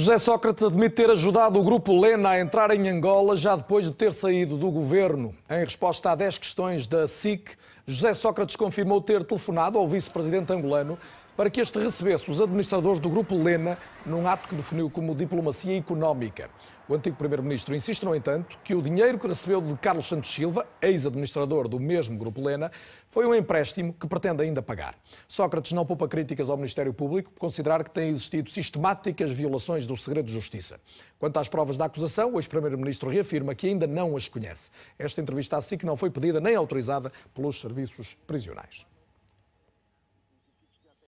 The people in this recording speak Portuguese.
José Sócrates admite ter ajudado o grupo Lena a entrar em Angola já depois de ter saído do governo. Em resposta a 10 questões da SIC, José Sócrates confirmou ter telefonado ao vice-presidente angolano para que este recebesse os administradores do grupo Lena num ato que definiu como diplomacia económica. O antigo primeiro-ministro insiste, no entanto, que o dinheiro que recebeu de Carlos Santos Silva, ex-administrador do mesmo grupo Lena, foi um empréstimo que pretende ainda pagar. Sócrates não poupa críticas ao Ministério Público por considerar que têm existido sistemáticas violações do segredo de justiça. Quanto às provas da acusação, o ex-primeiro-ministro reafirma que ainda não as conhece. Esta entrevista à SIC não foi pedida nem autorizada pelos serviços prisionais.